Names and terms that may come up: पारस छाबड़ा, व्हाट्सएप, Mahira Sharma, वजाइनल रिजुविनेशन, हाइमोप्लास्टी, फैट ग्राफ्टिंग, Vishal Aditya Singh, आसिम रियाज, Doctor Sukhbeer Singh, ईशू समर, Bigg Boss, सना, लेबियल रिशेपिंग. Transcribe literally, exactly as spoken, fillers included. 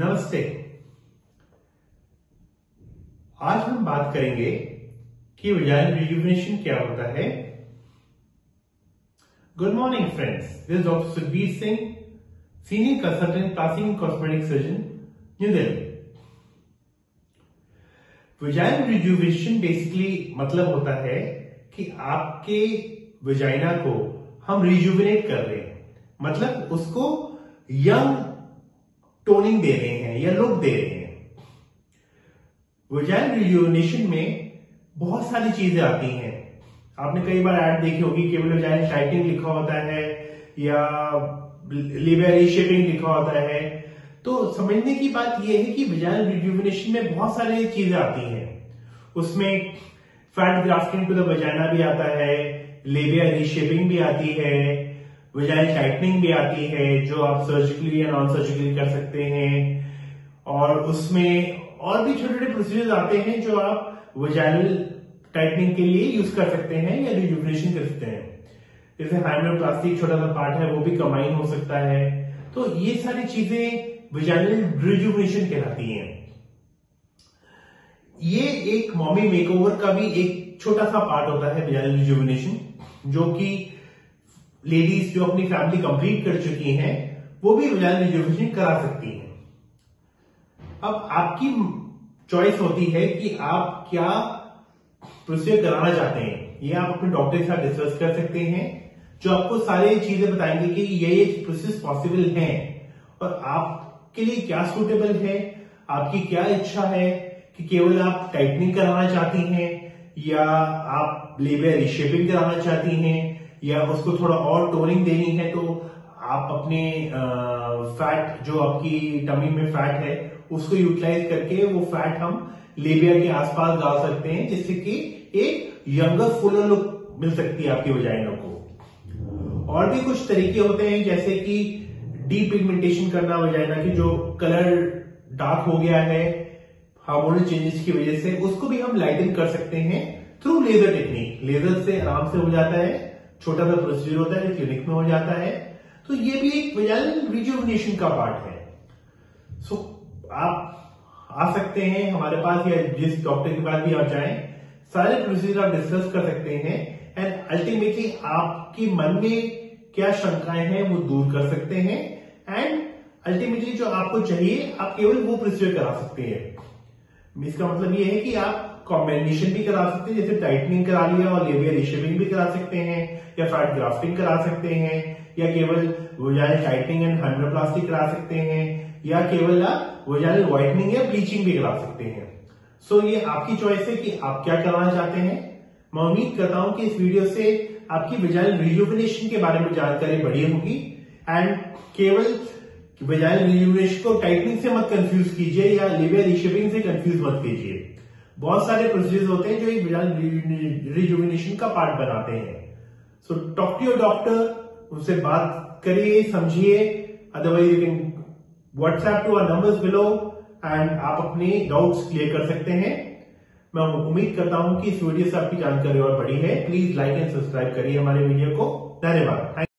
नमस्ते। आज हम बात करेंगे कि वजाइनल रिजुविनेशन क्या होता है। Good morning friends, this doctor Sukhbir Singh, senior consultant plastic cosmetic surgeon, new Delhi. वजाइनल रिजुविनेशन basically मतलब होता है कि आपके वजाइना को हम रिजुविनेट कर रहे हैं, मतलब उसको यंग टोनिंग दे रहे हैं या लुक दे रहे हैं। वजाइनल रिजुविनेशन में बहुत सारी चीजें आती हैं। आपने कई बार ऐड देखी होगी कि वजाइनल स्ट्राइटनिंग लिखा होता है या लिवर शेपिंग लिखा होता है। तो समझने की बात यह है कि वजाइनल रिजुविनेशन में बहुत सारी चीजें आती हैं। उसमें फैट ग्राफ्टिंग to the vagina भी आता है, लिवर रिशेपिंग भी आती है, वजाइनल टाइटनिंग भी आती है जो आप सर्जिकली या नॉन सर्जिकली कर सकते हैं, और उसमें और भी छोटे छोटे प्रोसीजर्स आते हैं जो आप वजाइनल टाइटनिंग के लिए यूज कर सकते हैं या रिजुविनेशन कर सकते हैं। जैसे हाइमोप्लास्टी छोटा सा पार्ट है, वो भी कंबाइन हो सकता है। तो ये सारी चीजें वजाइनल रिजुविनेशन कहलाती है। ये एक मॉमी मेकओवर का भी एक छोटा सा पार्ट होता है वजाइनल रिजुविनेशन, जो कि लेडीज जो अपनी फैमिली कंप्लीट कर चुकी हैं वो भी वजाइनल रिजुविनेशन करा सकती हैं। अब आपकी चॉइस होती है कि आप क्या प्रोसीजर कराना चाहते हैं। ये आप अपने डॉक्टर के साथ डिस्कस कर सकते हैं, जो आपको सारी चीजें बताएंगे कि ये ये प्रोसेस पॉसिबल है और आपके लिए क्या सूटेबल है, आपकी क्या इच्छा है कि केवल आप टाइटनिंग कराना चाहती हैं या आप लेबर रिशेपिंग कराना चाहती हैं या उसको थोड़ा और टोनिंग देनी है। तो आप अपने आ, फैट जो आपकी टमी में फैट है उसको यूटिलाइज करके वो फैट हम लेबिया के आसपास डाल सकते हैं, जिससे कि एक यंगर फुलर लुक मिल सकती है आपकी वजाइना को। और भी कुछ तरीके होते हैं, जैसे कि डीपिगमेंटेशन करना वजाइना की, जो कलर डार्क हो गया है हार्मोनल चेंजेस की वजह से, उसको भी हम लाइटन कर सकते हैं थ्रू लेजर टेक्निक। लेजर से आराम से हो जाता है, छोटा सा प्रोसीजर होता है, क्लिनिक में हो जाता है। तो ये भी एक वजाइनल रिजुविनेशन का पार्ट है। सो so, आप आ सकते हैं हमारे पास या जिस डॉक्टर के पास भी आप जाएं, सारे प्रोसीजर आप डिस्कस कर सकते हैं एंड अल्टीमेटली आपके मन में क्या शंकाएं हैं वो दूर कर सकते हैं एंड अल्टीमेटली जो आपको चाहिए आप केवल वो प्रोसीजर करा सकते हैं। इसका मतलब ये है कि आप कॉम्बिनेशन भी करा सकते हैं, जैसे टाइटनिंग करा लिया और लेबियल रिशेपिंग भी करा सकते हैं या फैट ग्राफ्टिंग करा सकते हैं या केवल वजाइनल टाइटनिंग एंड हाइड्रोप्लास्टी करा सकते हैं या केवल आप वजाइनल व्हाइटनिंग या ब्लीचिंग भी करा सकते हैं। सो ये आपकी चॉइस है कि आप क्या कराना चाहते हैं। मैं उम्मीद करता हूं कि इस वीडियो से आपकी वजाइनल रिजुविनेशन के बारे में जानकारी बढ़ी होगी एंड केवल वजाइनल रिजुविनेशन को टाइटनिंग से मत कंफ्यूज कीजिए या लेबियल रिशेपिंग से कंफ्यूज मत कीजिए। बहुत सारे प्रोसीजर्स होते हैं जो एक वजाइनल रिजुविनेशन का पार्ट बनाते हैं। So talk to your doctor, उनसे बात करिए, समझिए। Otherwise you can व्हाट्सएप to our numbers below and आप अपने डाउट्स क्लियर कर सकते हैं। मैं उम्मीद करता हूं कि इस वीडियो से आपकी जानकारी और बढ़ी है। प्लीज लाइक एंड सब्सक्राइब करिए हमारे वीडियो को। धन्यवाद।